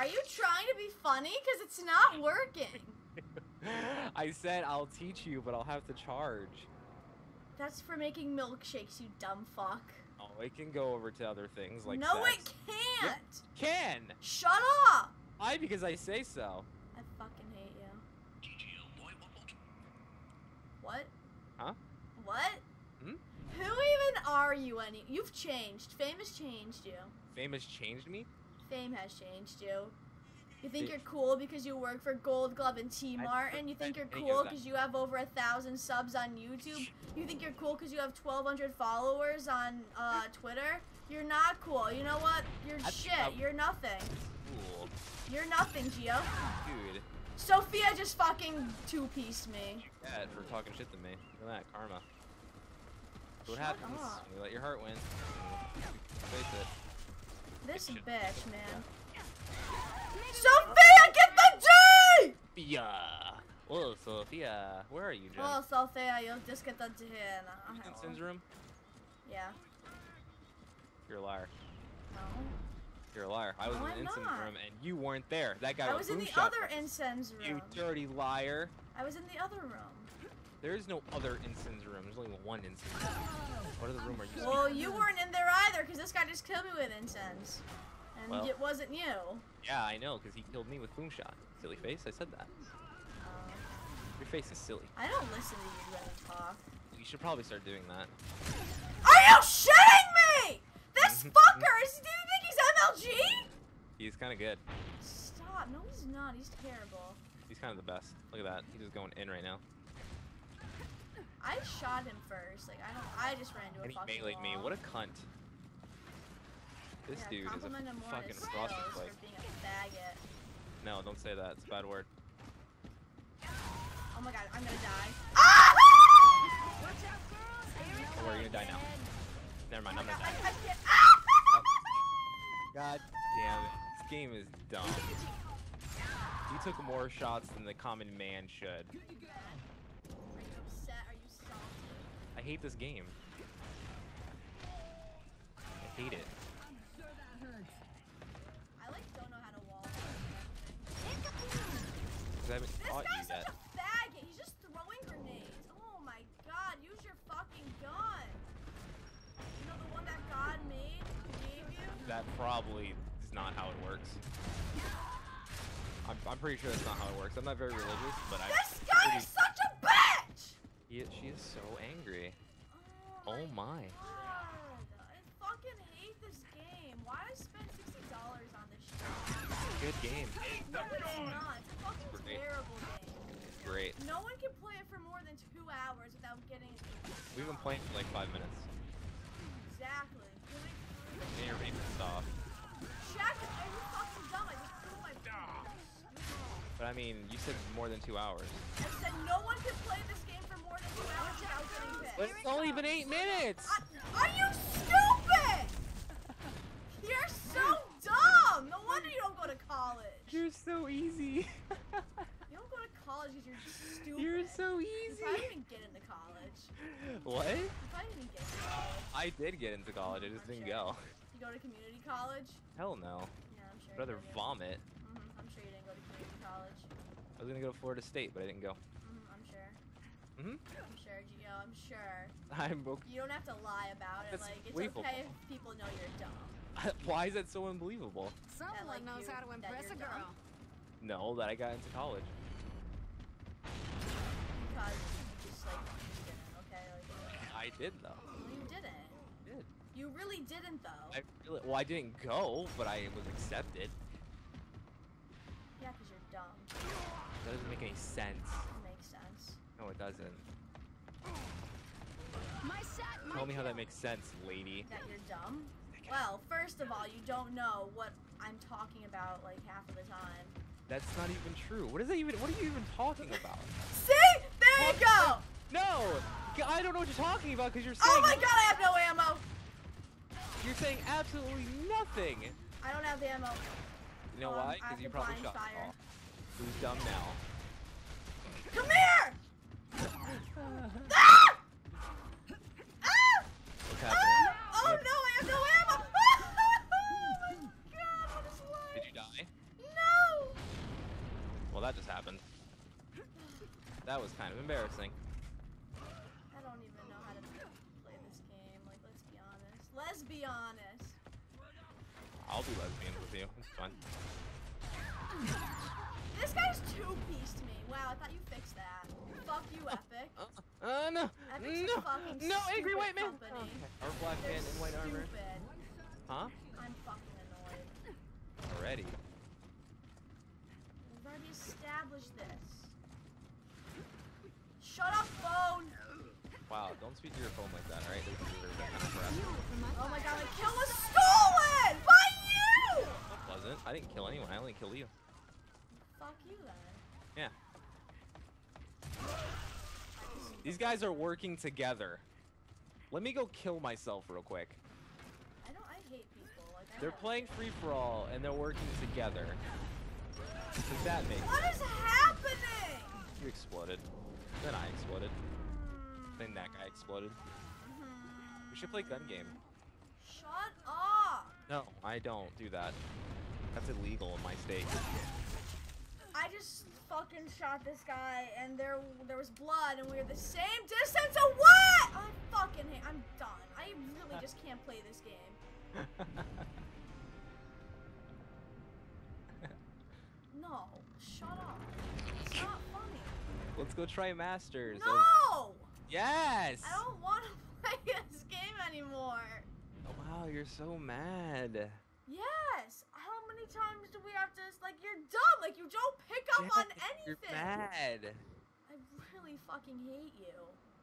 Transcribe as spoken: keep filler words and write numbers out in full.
Are you trying to be funny? Because it's not working. I said I'll teach you, but I'll have to charge. That's for making milkshakes, you dumb fuck. Oh, it can go over to other things like no, sex. It can't. It can. Shut up. Why? Because I say so. I fucking hate you. What? Huh? What? Hmm? Who even are you? Any? You've changed. Fame has changed you. Fame has changed me? Fame has changed you. You think it, you're cool because you work for Gold Glove and T-Mart, and you think you're cool because you have over a thousand subs on YouTube. You think you're cool because you have twelve hundred followers on uh, Twitter. You're not cool. You know what? You're I, shit. I'm you're nothing. Cool. You're nothing, Gio. Dude. Sophia just fucking two-pieced me. Yeah, for talking shit to me. Look at that karma. What Shut happens? Up. You let your heart win. Face it. This bitch, man. Sophia, get the D! Sophia! Oh, Sophia. Where are you, Jen? Oh, Sophia, you'll just get the D. In Sin's room? Yeah. You're a liar. No. You're a liar. I was no, in the incense room, and you weren't there. That guy I was, was in the other incense room. You dirty liar. I was in the other room. There is no other incense room. There's only one incense room. What other room are you in? Well, you weren't in there either, because this guy just killed me with incense. And well, it wasn't you. Yeah, I know, because he killed me with boom shot. Silly face, I said that. Uh, Your face is silly. I don't listen to you when I talk. You should probably start doing that. Are you shitting me? This fucker is... Do you think he's M L G? He's kind of good. Stop. No, he's not. He's terrible. He's kind of the best. Look at that. He's just going in right now. I shot him first. Like, I don't... I just ran into a and fucking he melee'd me. What a cunt. This yeah, dude is a fucking frosty flake. No, don't say that. It's a bad word. Oh my god, I'm gonna die. Ah! Oh, we're gonna die now. Never mind, I'm gonna die. I, I can't. Oh. God damn it. This game is dumb. You took more shots than the common man should. Are you upset? Are you salty? I hate this game. I hate it. This guy's such a faggot. He's just throwing grenades. Oh my god, use your fucking gun. You know the one that God made, gave you? That probably is not how it works. I'm, I'm pretty sure that's not how it works. I'm not very religious, but I... This guy pretty... is such a bitch! He, she is so angry. Oh my. Oh my. God. I fucking hate this game. Why did I spend sixty dollars on this shit? Good game. No, it's not. It's a fucking Great. terrible game. It's great. No one can play it for more than two hours without getting it. We've been playing for like five minutes. Exactly. And your vape is off. Jack, are you fucking dumb? I just blew my phone. But I mean, you said more than two hours. I said no one can play this game for more than two hours without getting it. But it's only been eight minutes. I, are you stupid? You're so dumb. No wonder you don't go to college. You're so easy. You don't go to college because you're stupid. You're so easy. I didn't even get into college. What? I didn't even get into college. I did get into college. I just I'm didn't sure. go. You go to community college? Hell no. Yeah, I'm sure. I'd rather you vomit. Mm-hmm. I'm sure you didn't go to community college. I was gonna go to Florida State, but I didn't go. Mm-hmm. I'm sure. Mm-hmm. I'm sure, Gio. I'm sure. I'm okay. You don't have to lie about it. That's like it's believable. Okay if people know you're dumb. Why is that so unbelievable? Someone that, like, knows you, how to impress a girl. Dumb. No, that I got into college. Because you just, like, you didn't, okay? Like, I did, though. Well, you didn't. I did. You really didn't, though. I really, well, I didn't go, but I was accepted. Yeah, because you're dumb. That doesn't make any sense. It makes sense. No, it doesn't. My set, my Tell me how that makes sense, lady. That you're dumb? Well, first of all, you don't know what I'm talking about like half of the time. That's not even true. What is that even? What are you even talking about? See? There you go! No! I don't know what you're talking about because you're saying... Oh my god, I have no ammo! You're saying absolutely nothing! I don't have the ammo. You know um, why? Because you probably shot me. Oh. Who's dumb now? Come here! Ah! Ah! What's happening? Ah! Oh no, I have no ammo! Oh my god, what is life? Did you die? that just happened. That was kind of embarrassing. I don't even know how to play this game. Like, let's be honest. Let's be honest. I'll be lesbian with you. It's fun. This guy's two-pieced me. Wow, I thought you fixed that. Fuck you, Epic. Uh, uh, uh no. Epic's no. Fucking no, angry white man. Oh, okay. Our black man in white armor. Huh? I'm fucking annoyed. Already. We've already established this. Shut up, phone! Wow, don't speak to your phone like that, alright? Oh my god, my kill was stolen! By you! That wasn't. I didn't kill anyone, I only killed you. Fuck you, then. Yeah. These guys are working together. Let me go kill myself real quick. I don't, I hate people. Like, I they're playing free-for-all, and they're working together. Does that make sense? What is happening? You exploded. Then I exploded. Then that guy exploded. Mm-hmm. We should play gun game. Shut up! No, I don't do that. That's illegal in my state. I just fucking shot this guy, and there there was blood, and we were the same distance away. I fucking hate. I'm done. I really just can't play this game. No, shut up. It's not funny. Let's go try Masters. No! Yes! I don't want to play this game anymore. Oh, wow, you're so mad. Yes! How many times do we have to, like, you're dumb! Like, you don't pick up yes, on anything! You're mad! I really fucking hate you.